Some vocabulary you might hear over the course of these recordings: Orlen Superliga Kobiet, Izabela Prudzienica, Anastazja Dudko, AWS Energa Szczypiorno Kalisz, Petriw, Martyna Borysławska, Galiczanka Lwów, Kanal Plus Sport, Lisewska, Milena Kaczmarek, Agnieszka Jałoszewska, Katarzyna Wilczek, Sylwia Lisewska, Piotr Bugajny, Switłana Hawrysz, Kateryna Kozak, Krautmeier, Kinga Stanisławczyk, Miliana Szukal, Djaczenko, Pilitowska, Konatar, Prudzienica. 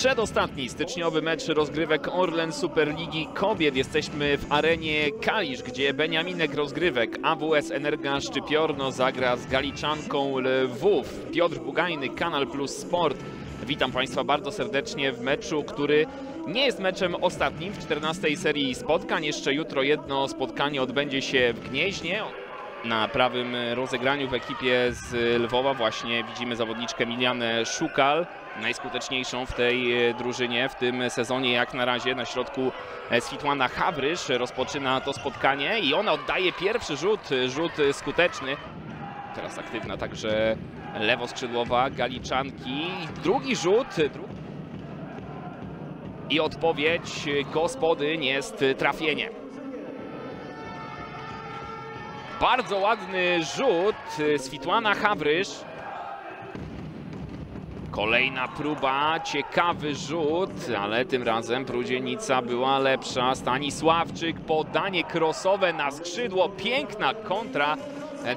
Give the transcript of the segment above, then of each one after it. Przedostatni styczniowy mecz rozgrywek Orlen Superligi Kobiet. Jesteśmy w arenie Kalisz, gdzie Beniaminek rozgrywek AWS Energa Szczypiorno zagra z Galiczanką Lwów. Piotr Bugajny, Kanal Plus Sport. Witam Państwa bardzo serdecznie w meczu, który nie jest meczem ostatnim w 14. serii spotkań. Jeszcze jutro jedno spotkanie odbędzie się w Gnieźnie. Na prawym rozegraniu w ekipie z Lwowa właśnie widzimy zawodniczkę Milianę Szukal, najskuteczniejszą w tej drużynie w tym sezonie jak na razie. Na środku Switłana Hawrysz rozpoczyna to spotkanie i ona oddaje pierwszy rzut skuteczny. Teraz aktywna także lewoskrzydłowa Galiczanki. Drugi rzut i odpowiedź gospodyń jest trafienie. Bardzo ładny rzut Switłana Hawrysz. Kolejna próba, ciekawy rzut, ale tym razem Prudzienica była lepsza. Stanisławczyk, podanie krosowe na skrzydło, piękna kontra.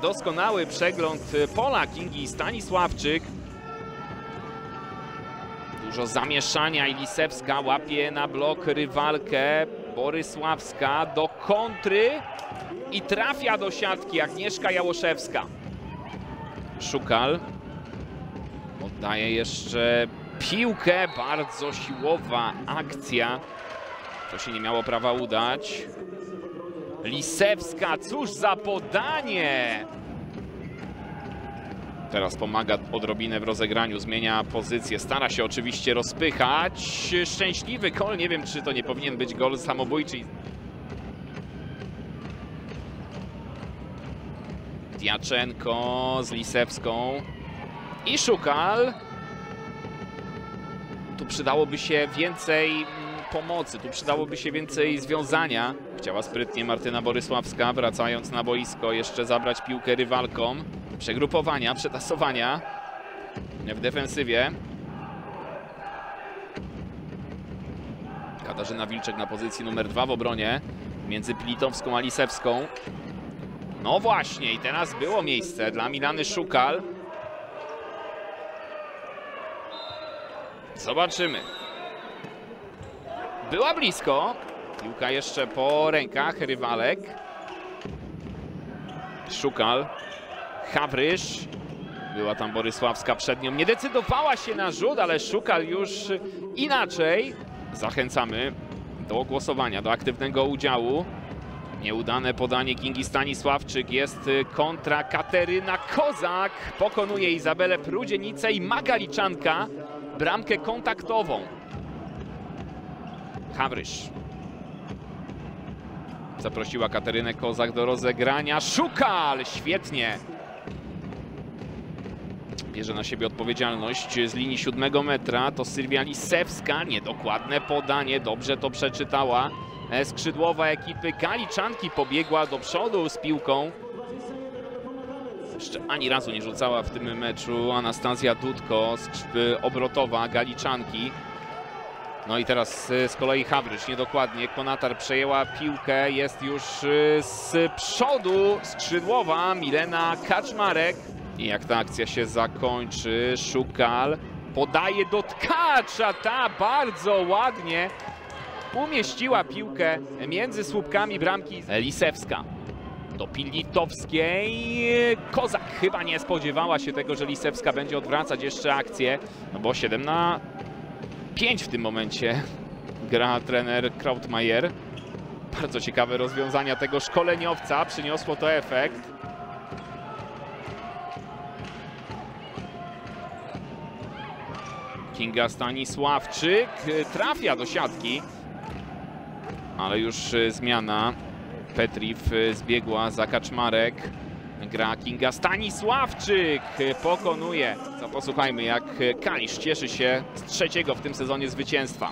Doskonały przegląd pola Kingi Stanisławczyk. Dużo zamieszania i Lisewska łapie na blok rywalkę. Borysławska do kontry i trafia do siatki Agnieszka Jałoszewska. Szukal oddaje jeszcze piłkę, bardzo siłowa akcja. To się nie miało prawa udać. Lisewska, cóż za podanie! Teraz pomaga odrobinę w rozegraniu, zmienia pozycję, stara się oczywiście rozpychać. Szczęśliwy gol, nie wiem czy to nie powinien być gol samobójczy. Djaczenko z Lisewską i Szukal. Tu przydałoby się więcej pomocy, tu przydałoby się więcej związania. Chciała sprytnie Martyna Borysławska, wracając na boisko, jeszcze zabrać piłkę rywalkom. Przegrupowania, przetasowania w defensywie. Katarzyna Wilczek na pozycji numer 2 w obronie między Pilitowską a Lisewską. No właśnie, i teraz było miejsce dla Milany Szukal. Zobaczymy. Była blisko. Piłka jeszcze po rękach rywalek. Szukal. Hawrysz. Była tam Borysławska przed nią. Nie decydowała się na rzut, ale Szukal już inaczej. Zachęcamy do głosowania, do aktywnego udziału. Nieudane podanie Kingi Stanisławczyk. Jest kontra. Kateryna Kozak pokonuje Izabelę Prudzienicę i ma Galiczanka bramkę kontaktową. Hawrysz. Zaprosiła Katerynę Kozak do rozegrania. Szukal! Świetnie! Bierze na siebie odpowiedzialność z linii 7 metra. To Sylwia Lisewska. Niedokładne podanie. Dobrze to przeczytała. Skrzydłowa ekipy Galiczanki pobiegła do przodu z piłką. Jeszcze ani razu nie rzucała w tym meczu Anastazja Dudko, obrotowa Galiczanki. No i teraz z kolei Hawrysz, niedokładnie, Konatar przejęła piłkę, jest już z przodu skrzydłowa Milena Kaczmarek. I jak ta akcja się zakończy, Szukal podaje do tkacza, ta bardzo ładnie umieściła piłkę między słupkami bramki. Lisewska do Pilitowskiej. Kozak chyba nie spodziewała się tego, że Lisewska będzie odwracać jeszcze akcję, no bo 7 na 5 w tym momencie gra trener Krautmeier. Bardzo ciekawe rozwiązania tego szkoleniowca. Przyniosło to efekt. Kinga Stanisławczyk trafia do siatki. Ale już zmiana. Petriw zbiegła za Kaczmarek. Gra Kinga Stanisławczyk, pokonuje. To posłuchajmy, jak Kalisz cieszy się z trzeciego w tym sezonie zwycięstwa.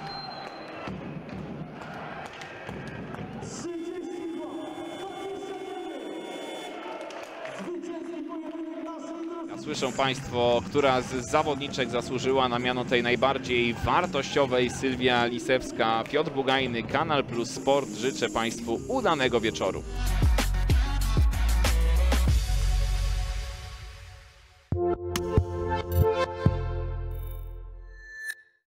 Słyszą Państwo, która z zawodniczek zasłużyła na miano tej najbardziej wartościowej. Sylwia Lisewska, Piotr Bugajny, Kanal Plus Sport. Życzę Państwu udanego wieczoru.